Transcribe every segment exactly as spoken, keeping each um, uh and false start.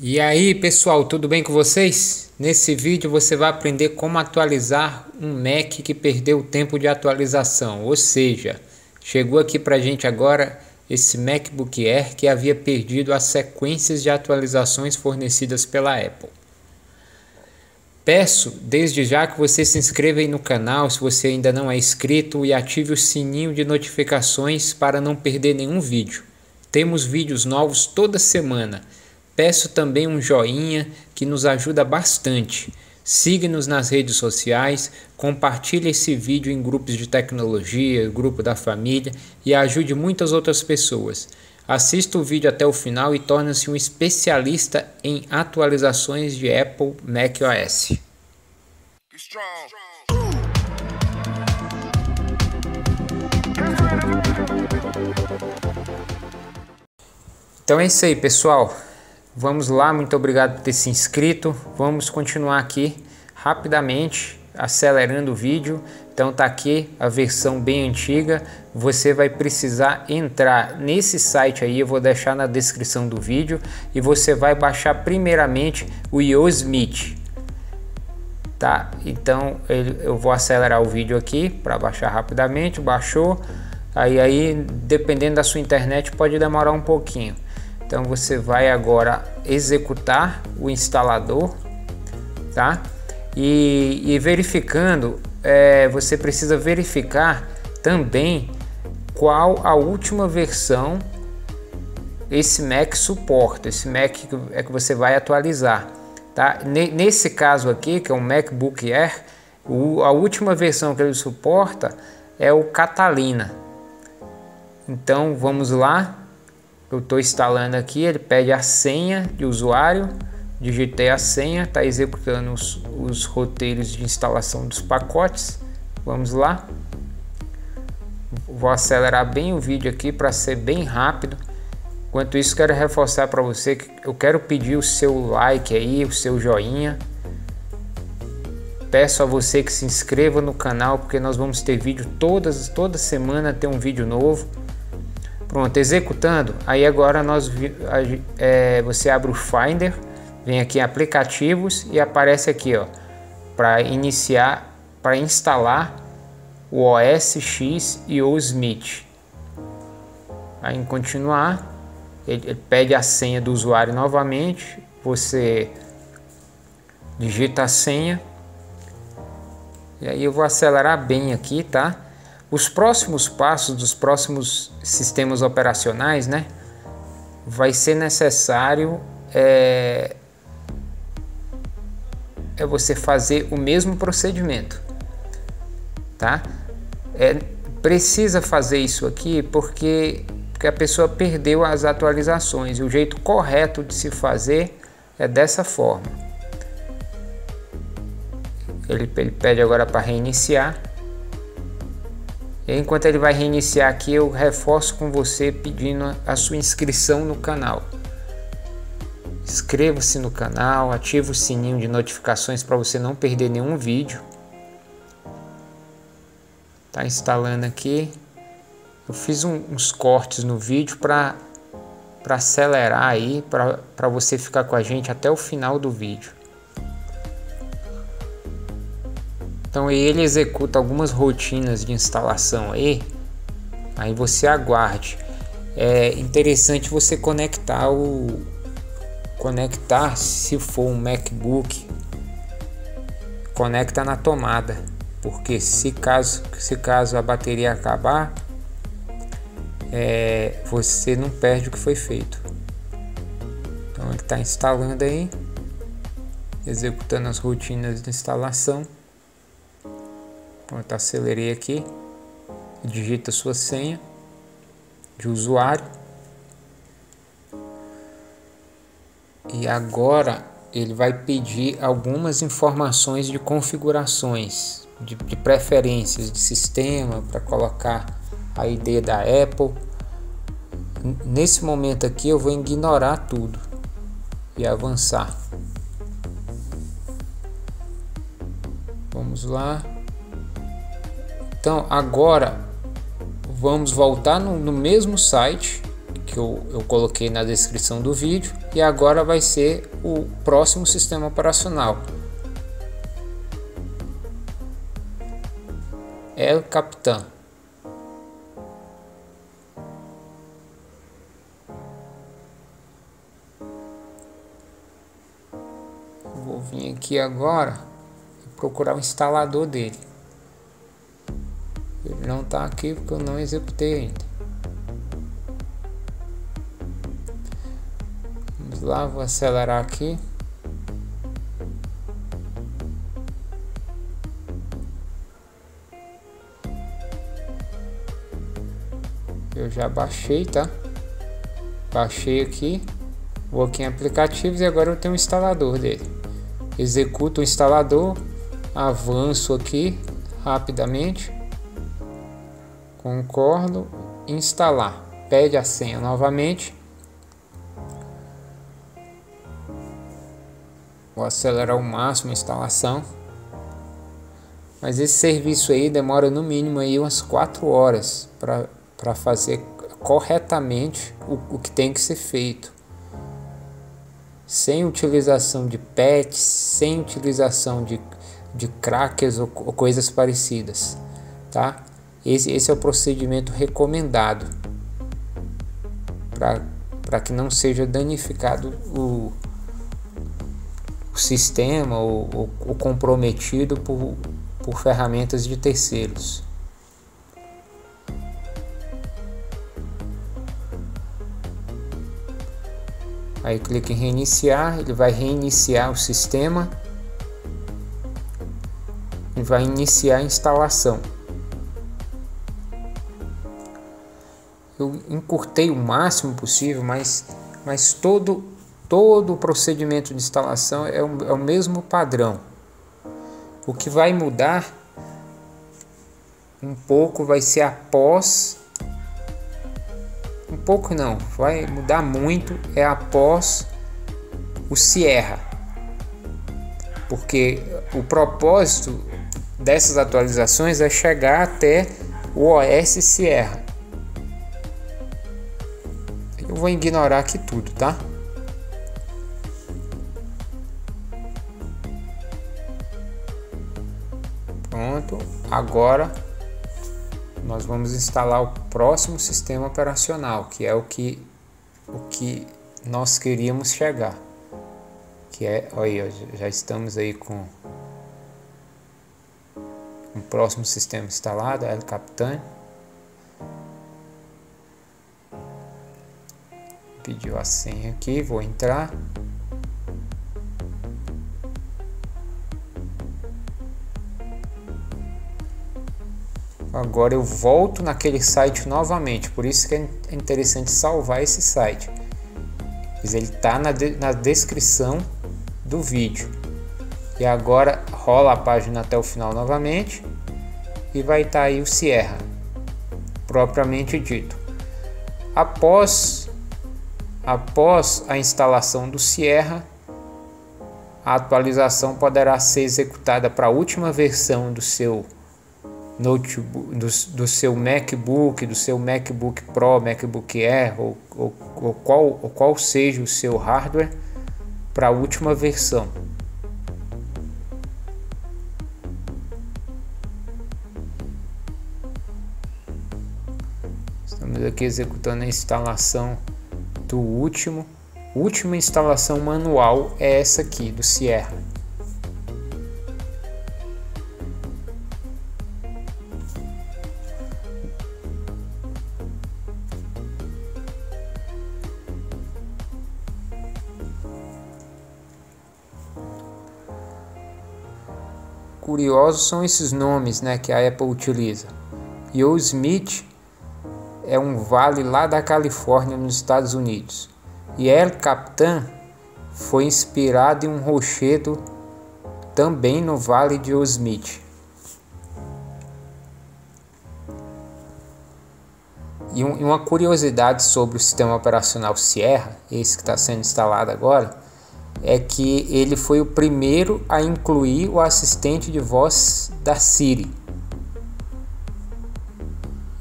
E aí pessoal, tudo bem com vocês? Nesse vídeo você vai aprender como atualizar um Mac que perdeu o tempo de atualização, ou seja, chegou aqui pra gente agora esse MacBook Air que havia perdido as sequências de atualizações fornecidas pela Apple. Peço desde já que você se inscreva aí no canal se você ainda não é inscrito e ative o sininho de notificações para não perder nenhum vídeo. Temos vídeos novos toda semana. Peço também um joinha que nos ajuda bastante. Siga-nos nas redes sociais, compartilhe esse vídeo em grupos de tecnologia, grupo da família e ajude muitas outras pessoas. Assista o vídeo até o final e torne-se um especialista em atualizações de Apple macOS. Então é isso aí, pessoal. Vamos lá, muito obrigado por ter se inscrito. Vamos continuar aqui rapidamente, acelerando o vídeo. Então tá aqui a versão bem antiga. Você vai precisar entrar nesse site aí, eu vou deixar na descrição do vídeo. E você vai baixar primeiramente o Yosemite. Tá, então eu vou acelerar o vídeo aqui para baixar rapidamente. Baixou. Aí, aí, dependendo da sua internet, pode demorar um pouquinho. Então você vai agora executar o instalador, tá? E, e verificando, é, você precisa verificar também qual a última versão esse Mac suporta, esse Mac que, é que você vai atualizar, tá? Nesse caso aqui, que é um MacBook Air, o, a última versão que ele suporta é o Catalina. Então vamos lá. Eu estou instalando aqui, ele pede a senha de usuário, digitei a senha, está executando os, os roteiros de instalação dos pacotes. Vamos lá. Vou acelerar bem o vídeo aqui para ser bem rápido. Enquanto isso, quero reforçar para você que eu quero pedir o seu like aí, o seu joinha. Peço a você que se inscreva no canal, porque nós vamos ter vídeo todas, toda semana tem um vídeo novo. Pronto, executando, aí agora nós, é, você abre o Finder, vem aqui em aplicativos e aparece aqui, ó, para iniciar, para instalar o O S X Yosemite. Aí em continuar, ele, ele pede a senha do usuário novamente, você digita a senha e aí eu vou acelerar bem aqui, tá? Os próximos passos dos próximos sistemas operacionais, né, vai ser necessário é, é você fazer o mesmo procedimento, tá? É, precisa fazer isso aqui porque, porque a pessoa perdeu as atualizações e o jeito correto de se fazer é dessa forma. Ele, ele pede agora para reiniciar. Enquanto ele vai reiniciar aqui, eu reforço com você pedindo a sua inscrição no canal. Inscreva-se no canal, ative o sininho de notificações para você não perder nenhum vídeo. Tá instalando aqui. Eu fiz um, uns cortes no vídeo para para acelerar aí, para para você ficar com a gente até o final do vídeo. Então ele executa algumas rotinas de instalação aí, aí você aguarde. É interessante você conectar o conectar se for um MacBook, conecta na tomada, porque se caso se caso a bateria acabar, é, você não perde o que foi feito. Então ele está instalando aí, executando as rotinas de instalação. Pronto, acelerei aqui, digita sua senha de usuário e agora ele vai pedir algumas informações de configurações, de, de preferências de sistema para colocar a I D da Apple. Nesse momento aqui eu vou ignorar tudo e avançar. Vamos lá. Então agora vamos voltar no, no mesmo site que, que eu, eu coloquei na descrição do vídeo, e agora vai ser o próximo sistema operacional, El Capitan. Vou vir aqui agora e procurar o instalador dele. Ele não está aqui porque eu não executei ainda. Vamos lá, vou acelerar aqui. Eu já baixei, tá? Baixei aqui. Vou aqui em aplicativos e agora eu tenho o instalador dele. Executo o instalador, avanço aqui rapidamente. Concordo, instalar, pede a senha novamente. Vou acelerar ao máximo a instalação. Mas esse serviço aí demora no mínimo aí umas quatro horas para para fazer corretamente o, o que tem que ser feito. Sem utilização de patches, sem utilização de, de crackers ou, ou coisas parecidas, tá? Esse, esse é o procedimento recomendado para que não seja danificado o, o sistema ou, ou, ou comprometido por, por ferramentas de terceiros. Aí clique em reiniciar, ele vai reiniciar o sistema e vai iniciar a instalação. Eu encurtei o máximo possível, mas, mas todo, todo o procedimento de instalação é o, é o mesmo padrão. O que vai mudar um pouco vai ser após... Um pouco não, vai mudar muito é após o Sierra. Porque o propósito dessas atualizações é chegar até o O S Sierra. Eu vou ignorar aqui tudo, tá? Pronto, agora nós vamos instalar o próximo sistema operacional, que é o que o que nós queríamos chegar, que é, olha, já estamos aí com o próximo sistema instalado, El Capitan. Pediu a senha aqui, vou entrar. Agora eu volto naquele site novamente, por isso que é interessante salvar esse site. Ele está na, de, na descrição do vídeo. E agora rola a página até o final novamente e vai estar tá aí o Sierra, propriamente dito. Após... Após a instalação do Sierra, a atualização poderá ser executada para a última versão do seu notebook, do, do seu MacBook, do seu MacBook Pro, MacBook Air ou, ou, ou, qual, ou qual seja o seu hardware, para a última versão. Estamos aqui executando a instalação do último, última instalação manual é essa aqui do Sierra. Curiosos são esses nomes, né, que a Apple utiliza. Yosemite é um vale lá da Califórnia, nos Estados Unidos. E El Capitan foi inspirado em um rochedo também no vale de Yosemite. E um, uma curiosidade sobre o sistema operacional Sierra, esse que está sendo instalado agora, é que ele foi o primeiro a incluir o assistente de voz da Siri.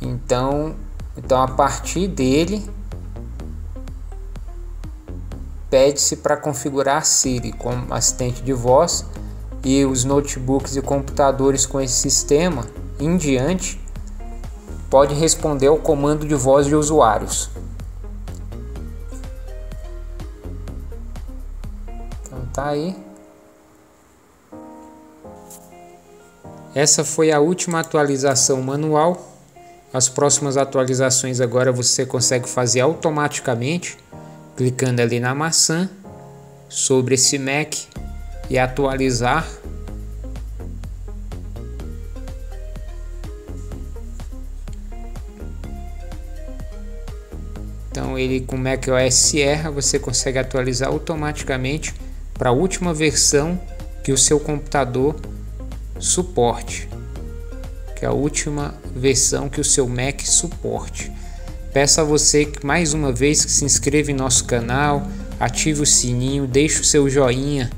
Então... Então, a partir dele, pede-se para configurar Siri como assistente de voz, e os notebooks e computadores com esse sistema em diante podem responder ao comando de voz de usuários. Então tá aí. Essa foi a última atualização manual. As próximas atualizações agora você consegue fazer automaticamente, clicando ali na maçã, sobre esse Mac e atualizar. Então ele com macOS Sierra você consegue atualizar automaticamente para a última versão que o seu computador suporte, que é a última versão que o seu Mac suporte. Peço a você que mais uma vez que se inscreva em nosso canal, ative o sininho, deixe o seu joinha,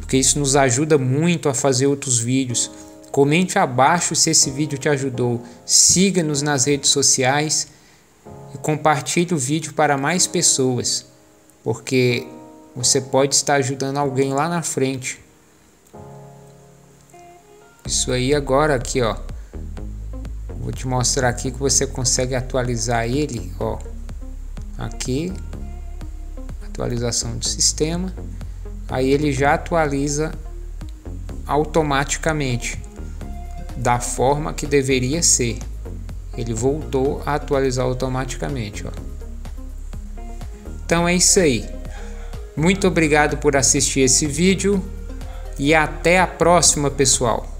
porque isso nos ajuda muito a fazer outros vídeos. Comente abaixo se esse vídeo te ajudou, siga-nos nas redes sociais e compartilhe o vídeo para mais pessoas, porque você pode estar ajudando alguém lá na frente. Isso aí agora aqui, ó, vou te mostrar aqui que você consegue atualizar ele, ó, aqui, atualização do sistema, aí ele já atualiza automaticamente, da forma que deveria ser. Ele voltou a atualizar automaticamente, ó. Então é isso aí, muito obrigado por assistir esse vídeo e até a próxima, pessoal.